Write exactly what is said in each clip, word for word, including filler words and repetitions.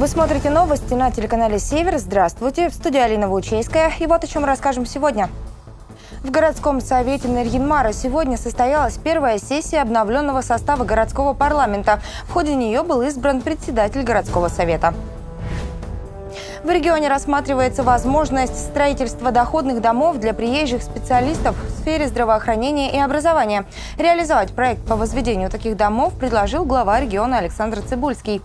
Вы смотрите новости на телеканале «Север». Здравствуйте. В студии Алина Воучейская. И вот о чем расскажем сегодня. В городском совете Нарьян-Мара сегодня состоялась первая сессия обновленного состава городского парламента. В ходе нее был избран председатель городского совета. В регионе рассматривается возможность строительства доходных домов для приезжих специалистов в сфере здравоохранения и образования. Реализовать проект по возведению таких домов предложил глава региона Александр Цыбульский.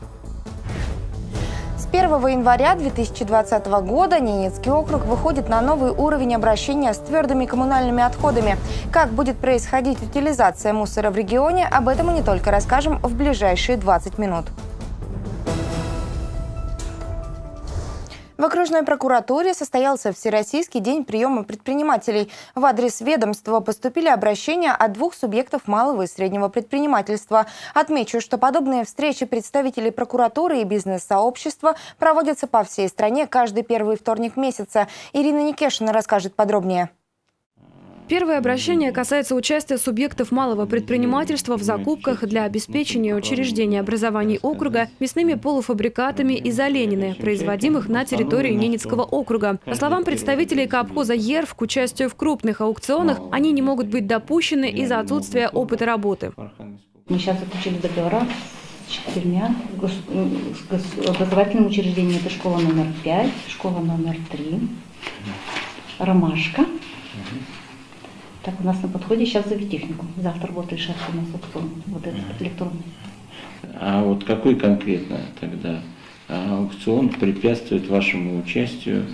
С первого января две тысячи двадцатого года Ненецкий округ выходит на новый уровень обращения с твердыми коммунальными отходами. Как будет происходить утилизация мусора в регионе, об этом мы не только расскажем в ближайшие двадцать минут. В окружной прокуратуре состоялся Всероссийский день приема предпринимателей. В адрес ведомства поступили обращения от двух субъектов малого и среднего предпринимательства. Отмечу, что подобные встречи представителей прокуратуры и бизнес-сообщества проводятся по всей стране каждый первый вторник месяца. Ирина Никишина расскажет подробнее. Первое обращение касается участия субъектов малого предпринимательства в закупках для обеспечения учреждений образований округа мясными полуфабрикатами из оленины, производимых на территории Ненецкого округа. По словам представителей кооптового Е Р Ф, к участию в крупных аукционах они не могут быть допущены из-за отсутствия опыта работы. Мы сейчас заключили договора с четырьмя образовательными учреждениями. Это школа номер пять, школа номер три, Ромашка. Так, у нас на подходе сейчас зоотехнику. Завтра работает шеф у нас аукцион, вот этот электронный. А вот какой конкретно тогда аукцион препятствует вашему участию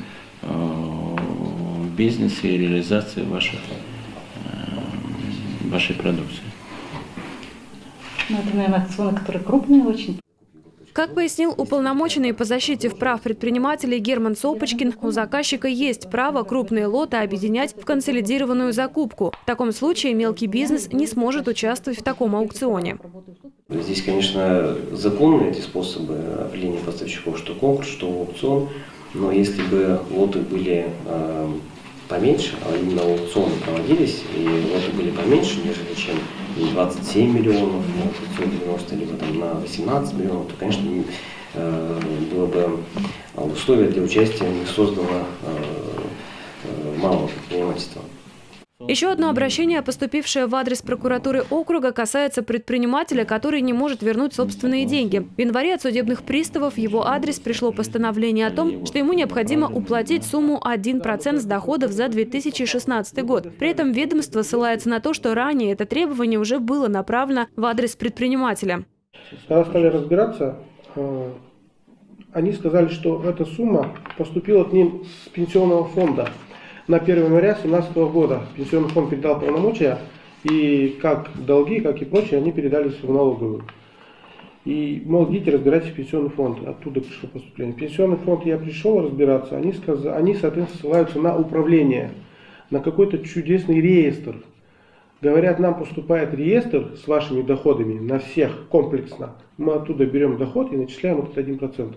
в бизнесе и реализации ваших, вашей продукции? Ну, это, наверное, аукционы, которые крупные очень. Как пояснил уполномоченный по защите прав предпринимателей Герман Сопочкин, у заказчика есть право крупные лоты объединять в консолидированную закупку. В таком случае мелкий бизнес не сможет участвовать в таком аукционе. Здесь, конечно, законные эти способы определения поставщиков, что конкурс, что аукцион. Но если бы лоты были э, поменьше, а именно аукционы проводились, и лоты были поменьше, нежели чем двадцать семь миллионов, пятьсот девяносто, либо там на восемнадцать миллионов, то, конечно, было бы условие для участия не создано малого предпринимательства. Еще одно обращение, поступившее в адрес прокуратуры округа, касается предпринимателя, который не может вернуть собственные деньги. В январе от судебных приставов в его адрес пришло постановление о том, что ему необходимо уплатить сумму один процент с доходов за две тысячи шестнадцатый год. При этом ведомство ссылается на то, что ранее это требование уже было направлено в адрес предпринимателя. Когда стали разбираться, они сказали, что эта сумма поступила к ним с пенсионного фонда. На первое января две тысячи семнадцатого года пенсионный фонд передал полномочия, и как долги, как и прочее, они передались в налоговую. И, мол, идите разбирайтесь в пенсионный фонд, оттуда пришло поступление. В пенсионный фонд я пришел разбираться, они, они соответственно, ссылаются на управление, на какой-то чудесный реестр. Говорят, нам поступает реестр с вашими доходами на всех комплексно, мы оттуда берем доход и начисляем этот один процент.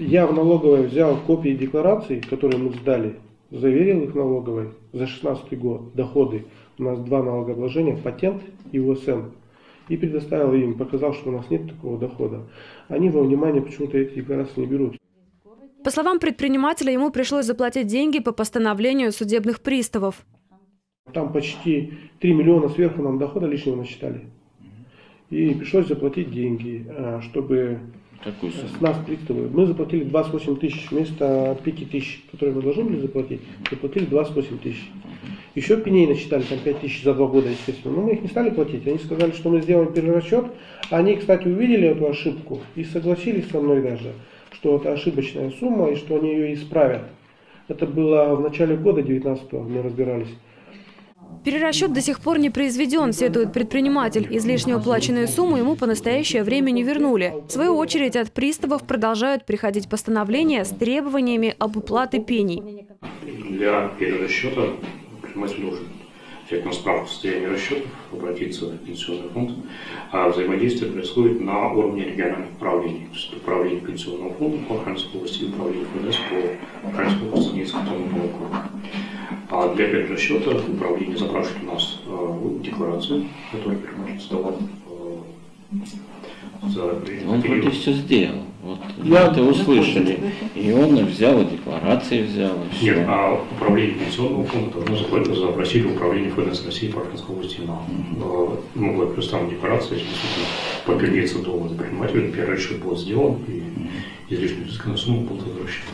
Я в налоговой взял копии деклараций, которые мы сдали, заверил их налоговой за шестнадцатый год, доходы. У нас два налогообложения, патент и У С Н. И предоставил им, показал, что у нас нет такого дохода. Они во внимание почему-то эти декларации не берут. По словам предпринимателя, ему пришлось заплатить деньги по постановлению судебных приставов. Там почти три миллиона сверху нам дохода лишнего насчитали. И пришлось заплатить деньги, чтобы... Какую сумму? С нас приставы. Мы заплатили двадцать восемь тысяч вместо пяти тысяч, которые мы должны были заплатить, заплатили двадцать восемь тысяч. Еще пеней насчитали, там пять тысяч за два года, естественно. Но мы их не стали платить. Они сказали, что мы сделаем перерасчет. Они, кстати, увидели эту ошибку и согласились со мной даже, что это ошибочная сумма и что они ее исправят. Это было в начале года девятнадцатого, мы разбирались. Перерасчет до сих пор не произведен, сетует предприниматель. Излишне уплаченную сумму ему по настоящее время не вернули. В свою очередь от приставов продолжают приходить постановления с требованиями об уплате пений. Для перерасчета предприниматель должен взять на справку состояние расчетов, обратиться в пенсионный фонд. А взаимодействие происходит на уровне региональных управлений. Управление пенсионного фонда по Архангельской области и управление ФНС по Архангельской области Ненецкого округа. А для перерасчета управление запрашивает у нас э, декларацию, которую предприниматель сдавал э, Он вроде все сделал. Вот, я это услышали. И он взял, и декларации взял, и все. Нет, а управление пенсионного фонда давно запросили управление Федерации России по Архангельской области. Mm-hmm. Ну, вот, плюс там декларация, по передельцу доллара предпринимателя, первый шаг был сделан, и излишняя фискальная сумма была возвращена.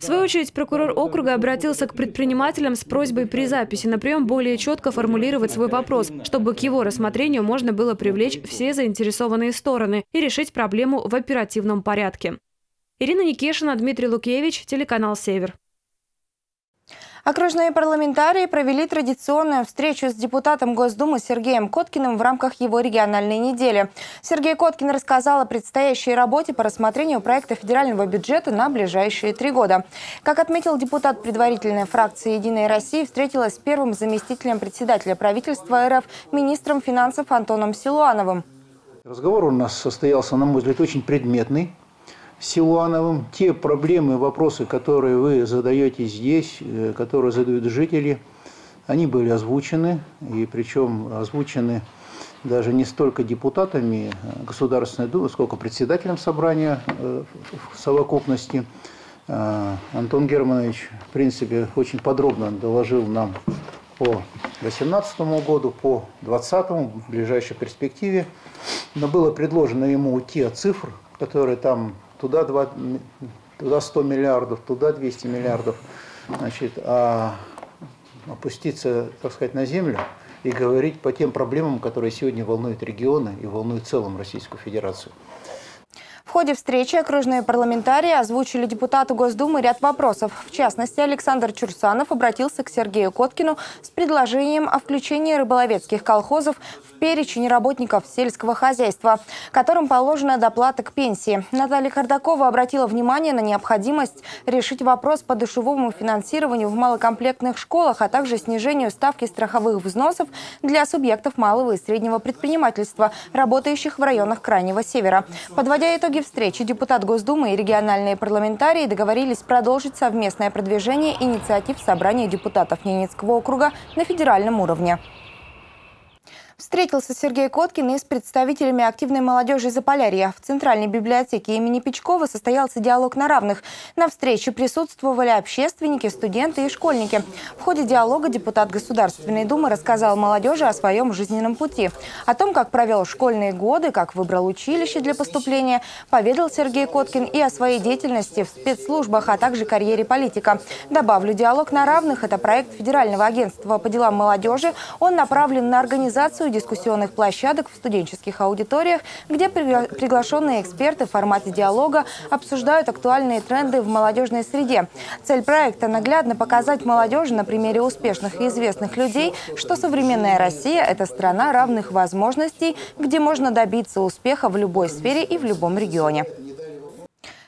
В свою очередь, прокурор округа обратился к предпринимателям с просьбой при записи на прием более четко формулировать свой вопрос, чтобы к его рассмотрению можно было привлечь все заинтересованные стороны и решить проблему в оперативном порядке. Ирина Никишина, Дмитрий Лукевич, телеканал «Север». Окружные парламентарии провели традиционную встречу с депутатом Госдумы Сергеем Коткиным в рамках его региональной недели. Сергей Коткин рассказал о предстоящей работе по рассмотрению проекта федерального бюджета на ближайшие три года. Как отметил депутат предварительной фракции «Единой России», встретилась с первым заместителем председателя правительства эр эф, министром финансов Антоном Силуановым. Разговор у нас состоялся, на мой взгляд, очень предметный. Силуановым. Те проблемы, вопросы, которые вы задаете здесь, которые задают жители, они были озвучены, и причем озвучены даже не столько депутатами Государственной Думы, сколько председателем собрания в совокупности. Антон Германович, в принципе, очень подробно доложил нам по две тысячи восемнадцатому году, по две тысячи двадцатому, в ближайшей перспективе. Но было предложено ему уйти от цифр, которые там туда, два, туда сто миллиардов, туда двести миллиардов, значит, а опуститься, так сказать, на землю и говорить по тем проблемам, которые сегодня волнуют регионы и волнуют в целом Российскую Федерацию. В ходе встречи окружные парламентарии озвучили депутату Госдумы ряд вопросов. В частности, Александр Чурсанов обратился к Сергею Коткину с предложением о включении рыболовецких колхозов в перечень работников сельского хозяйства, которым положена доплата к пенсии. Наталья Кардакова обратила внимание на необходимость решить вопрос по душевому финансированию в малокомплектных школах, а также снижению ставки страховых взносов для субъектов малого и среднего предпринимательства, работающих в районах Крайнего Севера. Подводя итоги встречи, депутат Госдумы и региональные парламентарии договорились продолжить совместное продвижение инициатив собрания депутатов Ненецкого округа на федеральном уровне. Встретился Сергей Коткин и с представителями активной молодежи Заполярья. В Центральной библиотеке имени Печкова состоялся диалог на равных. На встрече присутствовали общественники, студенты и школьники. В ходе диалога депутат Государственной Думы рассказал молодежи о своем жизненном пути. О том, как провел школьные годы, как выбрал училище для поступления, поведал Сергей Коткин и о своей деятельности в спецслужбах, а также карьере политика. Добавлю, диалог на равных – это проект Федерального агентства по делам молодежи. Он направлен на организацию дискуссионных площадок в студенческих аудиториях, где приглашенные эксперты в формате диалога обсуждают актуальные тренды в молодежной среде. Цель проекта – наглядно показать молодежи на примере успешных и известных людей, что современная Россия – это страна равных возможностей, где можно добиться успеха в любой сфере и в любом регионе.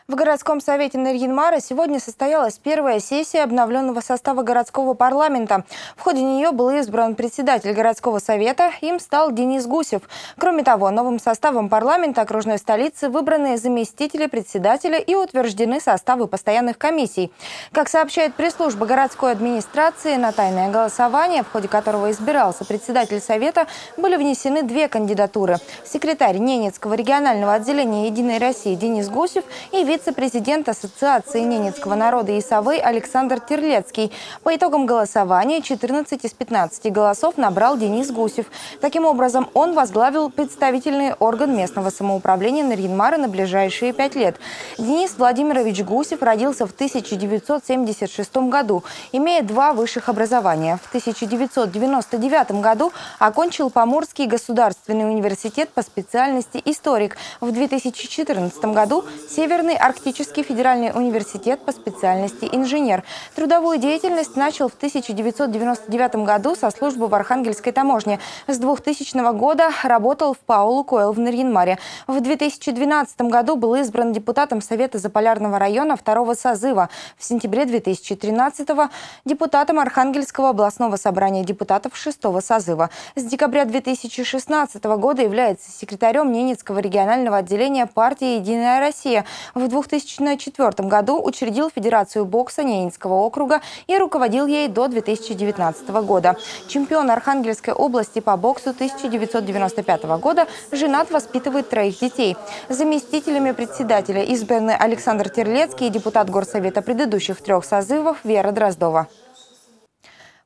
В городском совете Нарьян-Мара сегодня состоялась первая сессия обновленного состава городского парламента. В ходе нее был избран председатель городского совета, им стал Денис Гусев. Кроме того, новым составом парламента окружной столицы выбраны заместители председателя и утверждены составы постоянных комиссий. Как сообщает пресс-служба городской администрации, на тайное голосование, в ходе которого избирался председатель совета, были внесены две кандидатуры – секретарь Ненецкого регионального отделения «Единой России» Денис Гусев и вице вице-президент Ассоциации Ненецкого народа и совы Александр Терлецкий. По итогам голосования четырнадцать из пятнадцати голосов набрал Денис Гусев. Таким образом, он возглавил представительный орган местного самоуправления Нарьян-Мара на ближайшие пять лет. Денис Владимирович Гусев родился в тысяча девятьсот семьдесят шестом году, имея два высших образования. В тысяча девятьсот девяносто девятом году окончил Поморский государственный университет по специальности историк. В две тысячи четырнадцатом году Северный Арктический федеральный университет по специальности инженер. Трудовую деятельность начал в тысяча девятьсот девяносто девятом году со службы в Архангельской таможне. С двухтысячного года работал в Паулу Коэл в Нарьян-Маре. В две тысячи двенадцатом году был избран депутатом Совета Заполярного района второго созыва. В сентябре две тысячи тринадцатого депутатом Архангельского областного собрания депутатов шестого созыва. С декабря две тысячи шестнадцатого года является секретарем Ненецкого регионального отделения партии «Единая Россия». В две тысячи четвёртом году учредил Федерацию бокса Ненецкого округа и руководил ей до две тысячи девятнадцатого года. Чемпион Архангельской области по боксу тысяча девятьсот девяносто пятого года, женат, воспитывает троих детей. Заместителями председателя избраны Александр Терлецкий и депутат горсовета предыдущих трех созывов Вера Дроздова.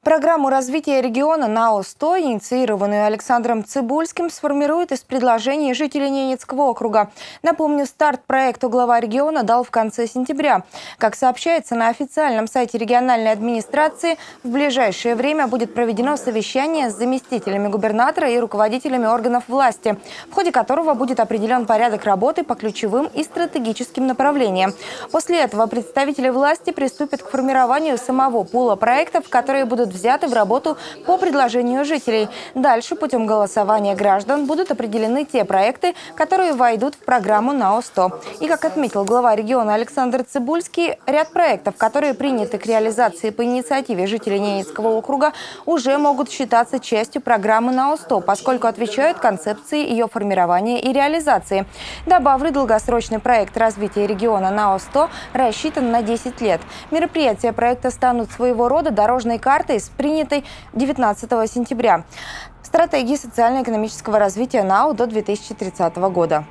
Программу развития региона НАО сто, инициированную Александром Цыбульским, сформирует из предложений жителей Ненецкого округа. Напомню, старт проекту глава региона дал в конце сентября. Как сообщается на официальном сайте региональной администрации, в ближайшее время будет проведено совещание с заместителями губернатора и руководителями органов власти, в ходе которого будет определен порядок работы по ключевым и стратегическим направлениям. После этого представители власти приступят к формированию самого пула проектов, которые будут взяты в работу по предложению жителей. Дальше путем голосования граждан будут определены те проекты, которые войдут в программу НАО сто. И, как отметил глава региона Александр Цыбульский, ряд проектов, которые приняты к реализации по инициативе жителей Ненецкого округа, уже могут считаться частью программы НАО сто, поскольку отвечают концепции ее формирования и реализации. Добавлю, долгосрочный проект развития региона НАО сто рассчитан на десять лет. Мероприятия проекта станут своего рода дорожной картой, с принятой девятнадцатого сентября стратегии социально-экономического развития НАО до две тысячи тридцатого года.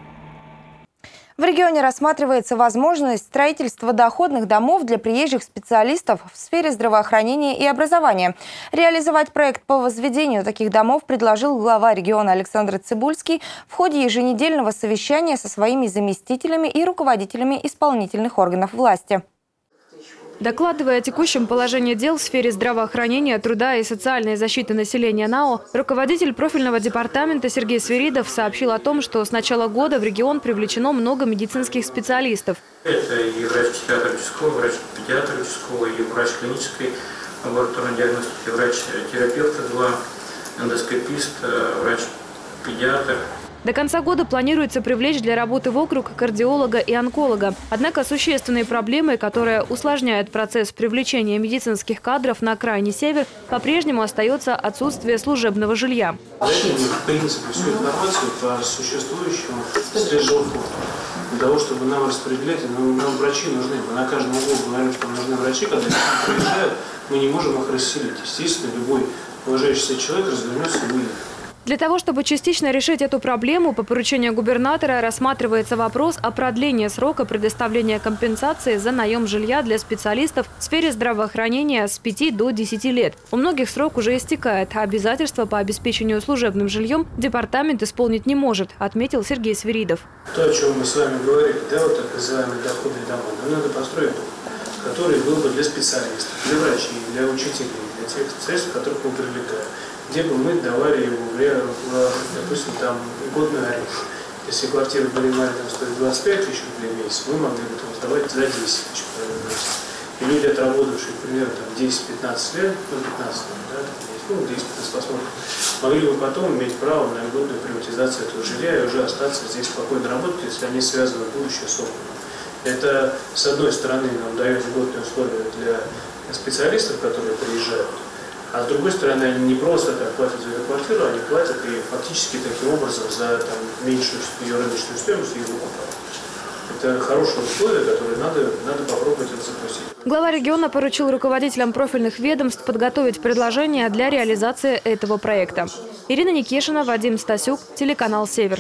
В регионе рассматривается возможность строительства доходных домов для приезжих специалистов в сфере здравоохранения и образования. Реализовать проект по возведению таких домов предложил глава региона Александр Цыбульский в ходе еженедельного совещания со своими заместителями и руководителями исполнительных органов власти. Докладывая о текущем положении дел в сфере здравоохранения, труда и социальной защиты населения НАО, руководитель профильного департамента Сергей Свиридов сообщил о том, что с начала года в регион привлечено много медицинских специалистов. Это и врач-психиатр участковый, врач-педиатр участковый, и врач клинической лабораторной диагностики, врач-терапевт, два эндоскопист, врач-педиатр. До конца года планируется привлечь для работы в округ кардиолога и онколога. Однако существенные проблемы, которые усложняют процесс привлечения медицинских кадров на окраине север, по-прежнему остается отсутствие служебного жилья. Дайте мне, в принципе, всю информацию по существующему Севержилкомсервису. Для того, чтобы нам распределять, нам, нам врачи нужны. Мы на каждом углу говорим, что нужны врачи, когда они приезжают, мы не можем их расселить. Естественно, любой уважающийся человек развернется в мире. Для того, чтобы частично решить эту проблему, по поручению губернатора рассматривается вопрос о продлении срока предоставления компенсации за наем жилья для специалистов в сфере здравоохранения с пяти до десяти лет. У многих срок уже истекает, а обязательства по обеспечению служебным жильем департамент исполнить не может, отметил Сергей Свиридов. То, о чем мы с вами говорили, да, вот так называемые доходные дома, нам надо построить, который был бы для специалистов, для врачей, для учителей, для тех специалистов, которых мы привлекаем. Где бы мы давали его, допустим, там годную аренду. Если квартира в Балимаре стоит двадцать пять тысяч рублей в месяц, мы могли бы там сдавать за десять тысяч рублей в месяц. И люди, отработавшие, примерно десять-пятнадцать лет, ну, пятнадцать, да, ну, десять-пятнадцать, посмотрим, могли бы потом иметь право на годную приватизацию этого жилья и уже остаться здесь спокойно работать, если они связывают будущее с округом. Это, с одной стороны, нам дает годные условия для специалистов, которые приезжают, а с другой стороны, они не просто так платят за эту квартиру, они платят и фактически таким образом за там, меньшую ее рыночную стоимость его покупают. Это хорошие условия, которые надо, надо попробовать это запустить. Глава региона поручил руководителям профильных ведомств подготовить предложения для реализации этого проекта. Ирина Никишина, Вадим Стасюк, телеканал «Север».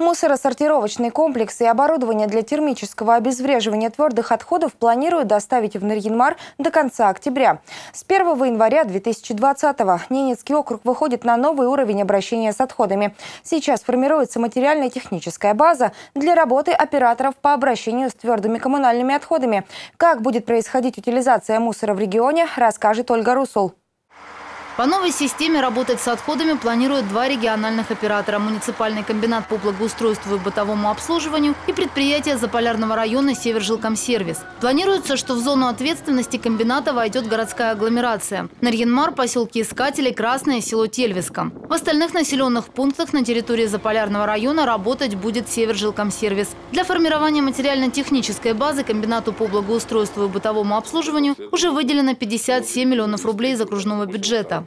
Мусоросортировочный комплекс и оборудование для термического обезвреживания твердых отходов планируют доставить в Нарьян-Мар до конца октября. С первого января две тысячи двадцатого Ненецкий округ выходит на новый уровень обращения с отходами. Сейчас формируется материально-техническая база для работы операторов по обращению с твердыми коммунальными отходами. Как будет происходить утилизация мусора в регионе, расскажет Ольга Русул. По новой системе работать с отходами планируют два региональных оператора – муниципальный комбинат по благоустройству и бытовому обслуживанию и предприятие Заполярного района «Севержилкомсервис». Планируется, что в зону ответственности комбината войдет городская агломерация – Нарьян-Мар, поселки Искателей, Красное, село Тельвиска. В остальных населенных пунктах на территории Заполярного района работать будет «Севержилкомсервис». Для формирования материально-технической базы комбинату по благоустройству и бытовому обслуживанию уже выделено пятьдесят семь миллионов рублей из окружного бюджета.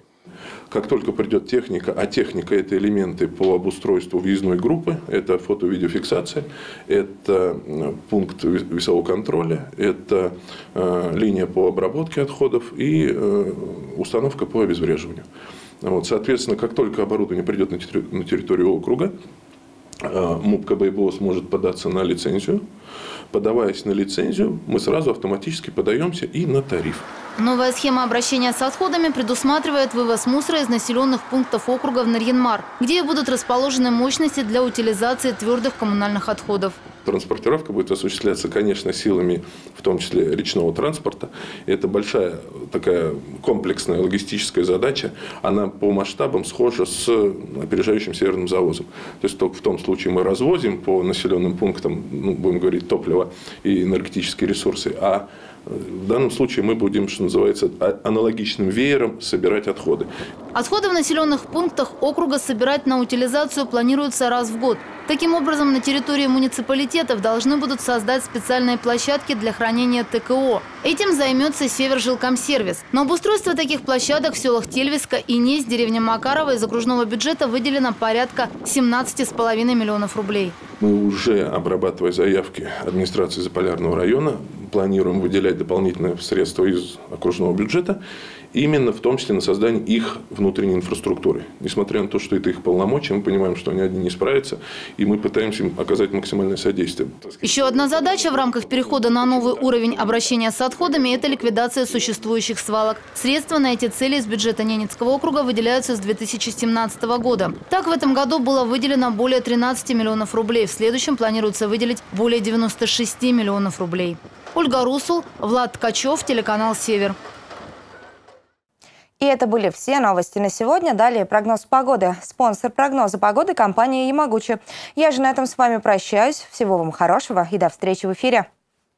Как только придет техника, а техника – это элементы по обустройству въездной группы, это фото-видеофиксация, это пункт весового контроля, это э, линия по обработке отходов и э, установка по обезвреживанию. Вот, соответственно, как только оборудование придет на территорию, на территорию округа, э, МУП КБ и БО сможет податься на лицензию. Подаваясь на лицензию, мы сразу автоматически подаемся и на тариф. Новая схема обращения с отходами предусматривает вывоз мусора из населенных пунктов округа в Нарьян-Мар, где будут расположены мощности для утилизации твердых коммунальных отходов. Транспортировка будет осуществляться, конечно, силами, в том числе речного транспорта. Это большая такая комплексная логистическая задача. Она по масштабам схожа с опережающим северным завозом. То есть только в том случае мы развозим по населенным пунктам, ну, будем говорить, топливо и энергетические ресурсы, а в данном случае мы будем, что называется, аналогичным веером собирать отходы. Отходы в населенных пунктах округа собирать на утилизацию планируется раз в год. Таким образом, на территории муниципалитетов должны будут создать специальные площадки для хранения ТКО. Этим займется Севержилкомсервис. На обустройство таких площадок в селах Тельвиска и Несь, деревня Макарова, из окружного бюджета выделено порядка семнадцати с половиной миллионов рублей. Мы уже, обрабатывая заявки администрации Заполярного района, планируем выделять дополнительные средства из окружного бюджета, именно в том числе на создание их внутренней инфраструктуры. Несмотря на то, что это их полномочия, мы понимаем, что они одни не справятся, и мы пытаемся им оказать максимальное содействие. Еще одна задача в рамках перехода на новый уровень обращения с отходами – это ликвидация существующих свалок. Средства на эти цели из бюджета Ненецкого округа выделяются с две тысячи семнадцатого года. Так, в этом году было выделено более тринадцати миллионов рублей. В следующем планируется выделить более девяноста шести миллионов рублей. Ольга Русул, Влад Ткачев, телеканал «Север». И это были все новости на сегодня. Далее прогноз погоды. Спонсор прогноза погоды – компания «Ямагучи». Я же на этом с вами прощаюсь. Всего вам хорошего и до встречи в эфире.